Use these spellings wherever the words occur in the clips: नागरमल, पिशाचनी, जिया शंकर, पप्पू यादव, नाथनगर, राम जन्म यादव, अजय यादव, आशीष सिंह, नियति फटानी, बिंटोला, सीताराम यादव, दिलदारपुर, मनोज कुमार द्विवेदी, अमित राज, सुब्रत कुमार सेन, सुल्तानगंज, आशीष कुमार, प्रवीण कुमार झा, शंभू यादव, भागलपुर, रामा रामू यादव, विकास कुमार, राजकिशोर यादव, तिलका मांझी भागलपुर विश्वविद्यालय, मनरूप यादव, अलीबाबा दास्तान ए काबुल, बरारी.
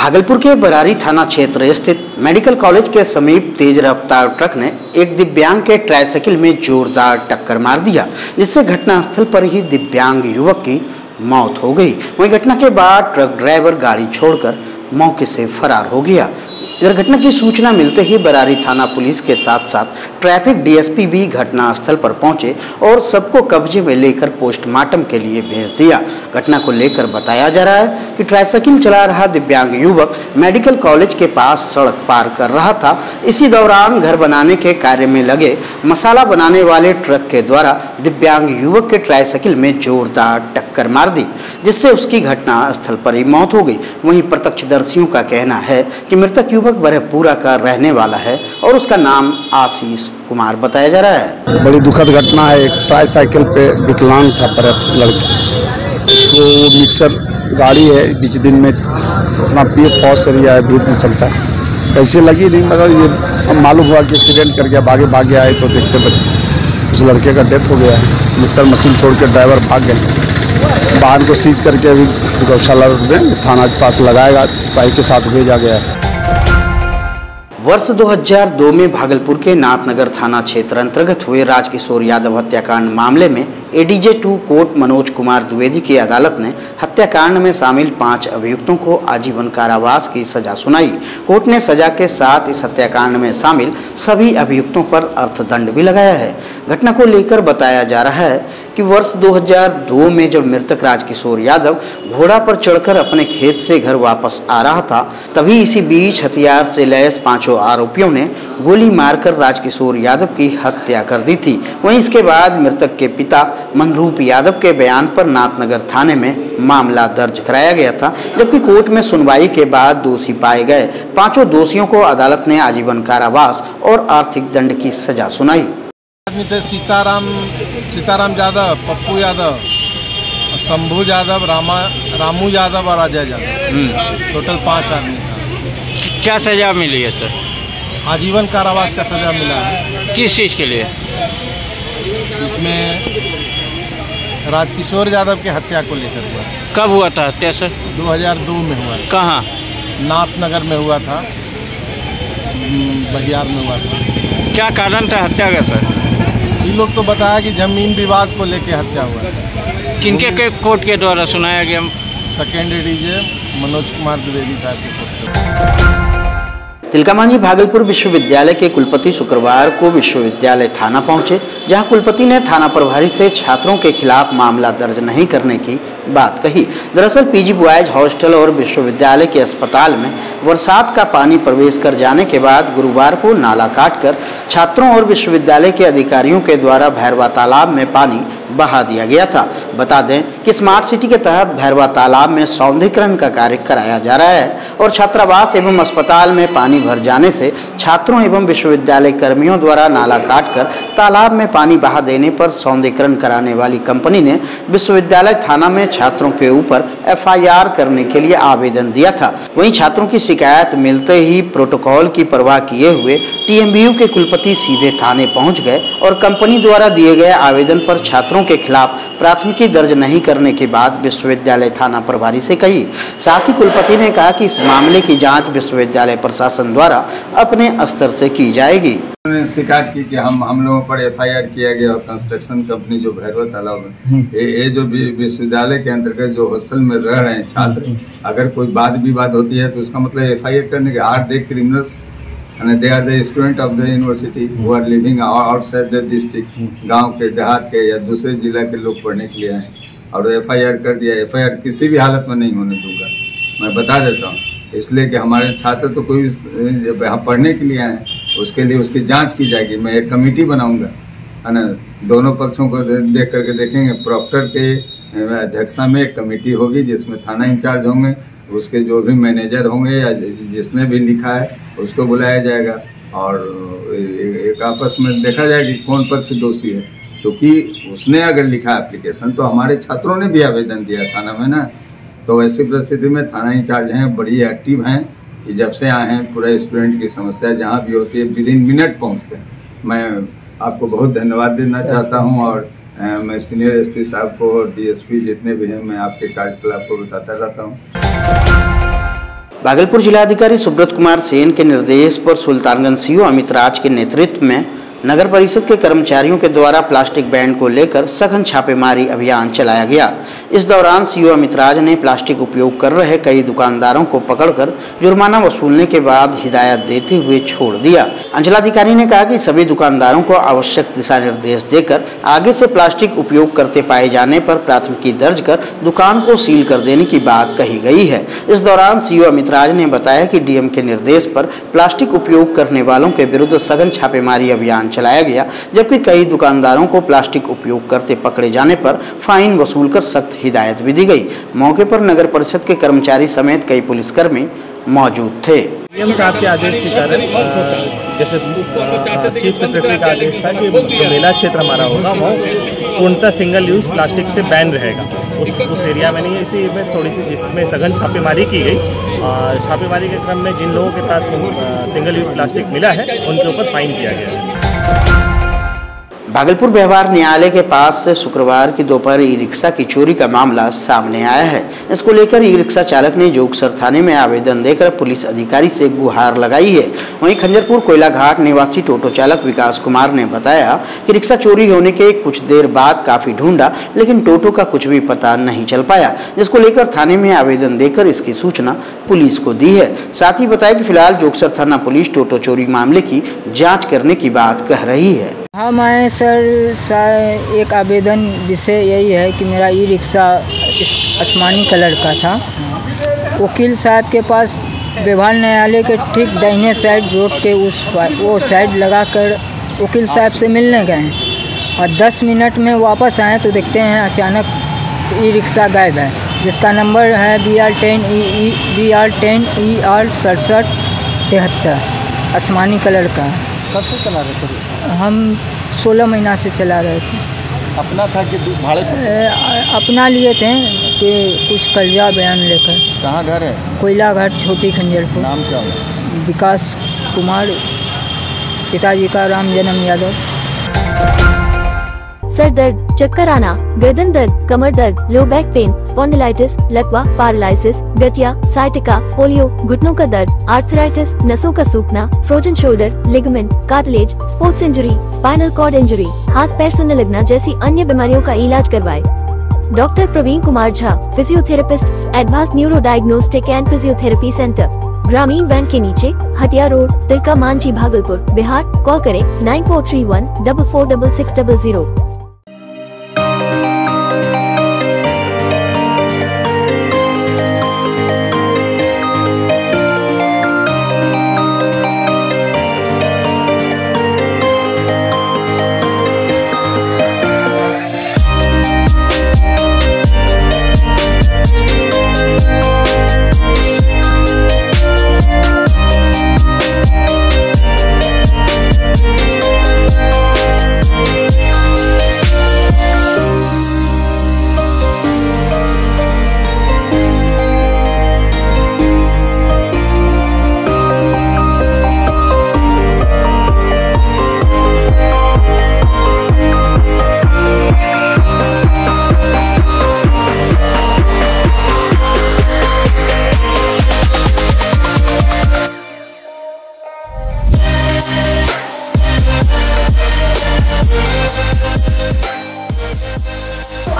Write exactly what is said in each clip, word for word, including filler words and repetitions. भागलपुर के बरारी थाना क्षेत्र स्थित मेडिकल कॉलेज के समीप तेज रफ्तार ट्रक ने एक दिव्यांग के ट्राइसाइकिल में जोरदार टक्कर मार दिया, जिससे घटनास्थल पर ही दिव्यांग युवक की मौत हो गई। वहीं घटना के बाद ट्रक ड्राइवर गाड़ी छोड़कर मौके से फरार हो गया। इधर घटना की सूचना मिलते ही बरारी थाना पुलिस के साथ साथ ट्रैफिक डीएसपी भी घटनास्थल पर पहुंचे और सबको कब्जे में लेकर पोस्टमार्टम के लिए भेज दिया। घटना को लेकर बताया जा रहा है कि ट्राइसाइकिल चला रहा दिव्यांग युवक मेडिकल कॉलेज के पास सड़क पार कर रहा था। इसी दौरान घर बनाने के कार्य में लगे मसाला बनाने वाले ट्रक के द्वारा दिव्यांग युवक के ट्राइसाइकिल में जोरदार टक्कर मार दी, जिससे उसकी घटनास्थल पर ही मौत हो गई। वहीं प्रत्यक्षदर्शियों का कहना है कि मृतक युवक बरहपुरा का रहने वाला है और उसका नाम आशीष कुमार बताया जा रहा है। बड़ी दुखद घटना है। एक ट्राईसाइकिल पे विकलांग था लड़का, उसको मिक्सर गाड़ी है, बीच दिन में अपना पीएफ पॉस एरिया है, धूप में चलता है, कैसे लगी नहीं मतलब, ये मालूम हुआ कि एक्सीडेंट करके अब आगे भागे आए तो देखते बच्चे उस लड़के का डेथ हो गया है। मिक्सर मशीन छोड़ कर ड्राइवर भाग गए। वाहन को सीज करके अभी गौशाला में थाना के पास लगाएगा, सिपाही के साथ भेजा गया है। वर्ष दो हज़ार दो में भागलपुर के नाथनगर थाना क्षेत्र अंतर्गत हुए राजकिशोर यादव हत्याकांड मामले में ADJ two court मनोज कुमार द्विवेदी की अदालत ने हत्याकांड में शामिल पांच अभियुक्तों को आजीवन कारावास की सजा सुनाई। कोर्ट ने सजा के साथ इस हत्याकांड में शामिल सभी अभियुक्तों पर अर्थदंड भी लगाया है। घटना को लेकर बताया जा रहा है कि वर्ष दो हज़ार दो में जब मृतक राजकिशोर यादव घोड़ा पर चढ़कर अपने खेत से घर वापस आ रहा था, तभी इसी बीच हथियार से लैस पांचों आरोपियों ने गोली मारकर राजकिशोर यादव की हत्या कर दी थी। वहीं इसके बाद मृतक के पिता मनरूप यादव के बयान पर नाथनगर थाने में मामला दर्ज कराया गया था, जबकि कोर्ट में सुनवाई के बाद दोषी पाए गए पांचों दोषियों को अदालत ने आजीवन कारावास और आर्थिक दंड की सजा सुनाई। सीताराम सीताराम यादव, पप्पू यादव, शंभू यादव, रामा रामू यादव और अजय यादव, टोटल पाँच आदमी। क्या सजा मिली है सर? आजीवन कारावास का सजा मिला है। किस चीज़ के लिए? इसमें राजकिशोर यादव के हत्या को लेकर हुआ। कब हुआ था हत्या सर? दो हज़ार दो में हुआ। कहाँ? नाथनगर में हुआ था, बहियार में हुआ था। क्या कारण था हत्या का सर? ये लोग तो बताया कि जमीन विवाद को लेकर हत्या हुआ था। किनके के कोर्ट के द्वारा सुनाया गया? सेकेंड एडीजे मनोज कुमार द्विवेदी साहब के कोर्ट। तिलका मांझी भागलपुर विश्वविद्यालय के कुलपति शुक्रवार को विश्वविद्यालय थाना पहुंचे, जहां कुलपति ने थाना प्रभारी से छात्रों के खिलाफ मामला दर्ज नहीं करने की बात कही। दरअसल पीजी बॉयज हॉस्टल और विश्वविद्यालय के अस्पताल में बरसात का पानी प्रवेश कर जाने के बाद गुरुवार को नाला काटकर छात्रों और विश्वविद्यालय के अधिकारियों के द्वारा भैरवा तालाब में पानी बहा दिया गया था। बता दें कि स्मार्ट सिटी के तहत भैरवा तालाब में सौंदर्यीकरण का कार्य कराया जा रहा है और छात्रावास एवं अस्पताल में पानी भर जाने से छात्रों एवं विश्वविद्यालय कर्मियों द्वारा नाला काटकर तालाब में पानी बहा देने पर सौंदर्यीकरण कराने वाली कंपनी ने विश्वविद्यालय थाना में छात्रों के ऊपर एफ आई आर करने के लिए आवेदन दिया था। वहीं छात्रों की शिकायत मिलते ही प्रोटोकॉल की परवाह किए हुए टी एम बी यू के कुलपति सीधे थाने पहुंच गए और कंपनी द्वारा दिए गए आवेदन पर छात्रों के खिलाफ प्राथमिकी दर्ज नहीं करने की बात विश्वविद्यालय थाना प्रभारी से कही। साथ ही कुलपति ने कहा कि इस मामले की जांच विश्वविद्यालय प्रशासन द्वारा अपने स्तर से की जाएगी। उन्होंने शिकायत की कि हम हम लोगों पर एफ आई आर किया गया और कंस्ट्रक्शन कंपनी जो भैरवा तालाब ये जो विश्वविद्यालय के अंतर्गत जो हॉस्टल में रह रहे हैं छात्र, अगर कोई बात विवाद होती है तो उसका मतलब एफ आई आर करने के are they criminals and they are the student of the university who are living outside the district, गांव के देहात के या दूसरे जिला के लोग पढ़ने के लिए आए और एफ आई आर कर दिया। एफ आई आर किसी भी हालत में नहीं होने दूंगा, मैं बता देता हूँ, इसलिए कि हमारे छात्र तो कोई यहाँ पढ़ने के लिए आए हैं, उसके लिए उसकी जांच की जाएगी। मैं एक कमेटी बनाऊंगा, है ना, दोनों पक्षों को देख करके देखेंगे। प्रॉक्टर के अध्यक्षता में एक कमेटी होगी जिसमें थाना इंचार्ज होंगे, उसके जो भी मैनेजर होंगे या जिसने भी लिखा है उसको बुलाया जाएगा और एक आपस में देखा जाएगा कि कौन पक्ष दोषी है। क्योंकि उसने अगर लिखा एप्लीकेशन तो हमारे छात्रों ने भी आवेदन दिया थाना में ना, तो ऐसी परिस्थिति में थाना इंचार्ज हैं, बड़ी एक्टिव हैं कि जब से आए हैं पूरा स्टूडेंट की समस्या जहाँ भी होती है विद इन मिनट पहुँचते हैं। मैं आपको बहुत धन्यवाद देना चाहता हूँ और मैं सीनियर एस पी साहब को और डी एस पी जितने भी हैं मैं आपके कार्यकलाप को बताता रहता हूँ। भागलपुर जिलाधिकारी सुब्रत कुमार सेन के निर्देश पर सुल्तानगंज सीओ अमित राज के नेतृत्व में नगर परिषद के कर्मचारियों के द्वारा प्लास्टिक बैन को लेकर सघन छापेमारी अभियान चलाया गया। इस दौरान सीओ अमित राज ने प्लास्टिक उपयोग कर रहे कई दुकानदारों को पकड़कर जुर्माना वसूलने के बाद हिदायत देते हुए छोड़ दिया। अंचलाधिकारी ने कहा कि सभी दुकानदारों को आवश्यक दिशा निर्देश देकर आगे से प्लास्टिक उपयोग करते पाए जाने पर प्राथमिकी दर्ज कर दुकान को सील कर देने की बात कही गई है। इस दौरान सीओ अमित राज ने बताया कि डीएम के निर्देश पर प्लास्टिक उपयोग करने वालों के विरुद्ध सघन छापेमारी अभियान चलाया गया, जबकि कई दुकानदारों को प्लास्टिक उपयोग करते पकड़े जाने पर फाइन वसूल कर सख्त हिदायत भी दी गई। मौके पर नगर परिषद के कर्मचारी समेत कई पुलिसकर्मी मौजूद थे। डीएम साहब के आदेश के कारण जैसे चीफ सेक्रेटरी का आदेश था कि मेला क्षेत्र हमारा होगा वो पूर्णतः सिंगल यूज प्लास्टिक से बैन रहेगा, उस उस एरिया में नहीं है। इसी में थोड़ी सी इसमें सघन छापेमारी की गई। छापेमारी के क्रम में जिन लोगों के पास सिंगल यूज प्लास्टिक मिला है उनके ऊपर फाइन किया गया है। भागलपुर व्यवहार न्यायालय के पास से शुक्रवार की दोपहर ई रिक्शा की चोरी का मामला सामने आया है। इसको लेकर ई रिक्शा चालक ने जोगसर थाने में आवेदन देकर पुलिस अधिकारी से गुहार लगाई है। वहीं खंजरपुर कोयला घाट निवासी टोटो चालक विकास कुमार ने बताया कि रिक्शा चोरी होने के कुछ देर बाद काफ़ी ढूंढा लेकिन टोटो का कुछ भी पता नहीं चल पाया, जिसको लेकर थाने में आवेदन देकर इसकी सूचना पुलिस को दी है। साथ ही बताया कि फिलहाल जोगसर थाना पुलिस टोटो चोरी मामले की जाँच करने की बात कह रही है। हाँ, मैं सर सर एक आवेदन विषय यही है कि मेरा ई रिक्शा आसमानी कलर का था। वकील साहब के पास व्यवहार न्यायालय के ठीक दाहिने साइड रोड के उस वो साइड लगाकर वकील साहब से मिलने गए हैं और दस मिनट में वापस आए तो देखते हैं अचानक ई रिक्शा गायब है, जिसका नंबर है B R ten E E B R ten E R सड़सठ तिहत्तर आसमानी कलर का। कब से चला रहे थे? हम सोलह महीना से चला रहे थे। अपना था कि भाड़े पे? अपना लिए थे कि कुछ कर्जा बयान लेकर। कहाँ घर है? कोयला घाट छोटी खंजरपुर। नाम क्या है? विकास कुमार, पिताजी का राम जन्म यादव। सर दर्द, चक्कर आना, गर्दन दर्द, कमर दर्द, लो बैक पेन, स्पॉन्डिलाइटिस, लकवा, पैरालिसिस, गठिया, साइटिका, पोलियो, घुटनों का दर्द, आर्थराइटिस, नसों का सूखना, frozen shoulder, ligament, cartilage, sports injury, spinal cord injury, हाथ पैर सुनने लगना जैसी अन्य बीमारियों का इलाज करवाए। Doctor प्रवीण कुमार झा, physiotherapist, advance neuro diagnostic and physiotherapy centre, ग्रामीण बैंक के नीचे, हटिया रोड, तिलका मांझी भागलपुर, बिहार। कॉल करें nine four three one double four double six double zero.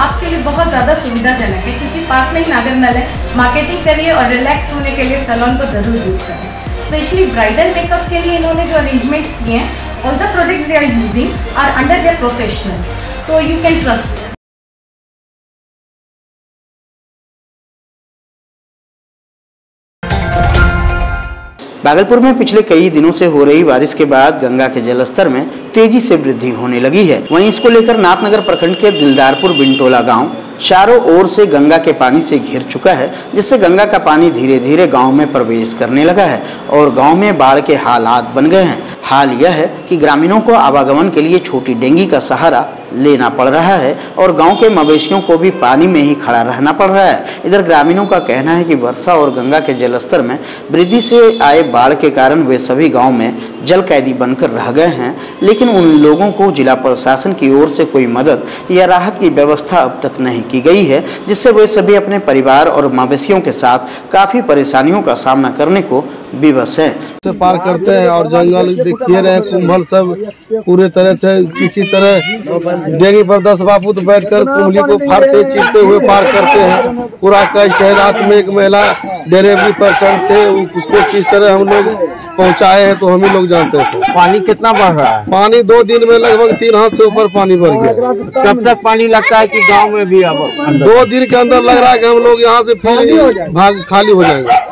आपके लिए बहुत ज़्यादा सुविधाजनक है क्योंकि पास में ही नागरमल है। मार्केटिंग करिए और रिलैक्स होने के लिए सैलून को जरूर यूज़ करें। स्पेशली ब्राइडल मेकअप के लिए इन्होंने जो अरेंजमेंट्स किए हैं, all the products they are using are under their professionals, so you can trust. भागलपुर में पिछले कई दिनों से हो रही बारिश के बाद गंगा के जलस्तर में तेजी से वृद्धि होने लगी है। वहीं इसको लेकर नाथनगर प्रखंड के दिलदारपुर बिंटोला गांव चारों ओर से गंगा के पानी से घिर चुका है, जिससे गंगा का पानी धीरे धीरे गांव में प्रवेश करने लगा है और गांव में बाढ़ के हालात बन गए हैं। हाल यह है कि ग्रामीणों को आवागमन के लिए छोटी डेंगी का सहारा लेना पड़ रहा है और गांव के मवेशियों को भी पानी में ही खड़ा रहना पड़ रहा है। इधर ग्रामीणों का कहना है कि वर्षा और गंगा के जलस्तर में वृद्धि से आए बाढ़ के कारण वे सभी गांव में जल कैदी बनकर रह गए हैं, लेकिन उन लोगों को जिला प्रशासन की ओर से कोई मदद या राहत की व्यवस्था अब तक नहीं की गई है, जिससे वे सभी अपने परिवार और मवेशियों के साथ काफ़ी परेशानियों का सामना करने को विवश है। से पार करते हैं और जंगल देखिए रहे कुंभल सब पूरे तरह से किसी तरह डेगी पर दस बापूत बैठकर कुंभली को फाड़ते चीरते हुए पार करते हैं। पूरा कष्ट है। रात में एक महिला डेरेबी पर्सन थे, उसको किस तरह हम लोग पहुंचाए हैं तो हम ही लोग जानते हैं। पानी कितना बढ़ रहा है? पानी दो दिन में लगभग तीन हाथ से ऊपर पानी बढ़ गया। कब तक पानी लगता है की गाँव में भी? अब दो दिन के अंदर लग रहा है की हम लोग यहाँ से फिर भाग खाली हो जाएंगे।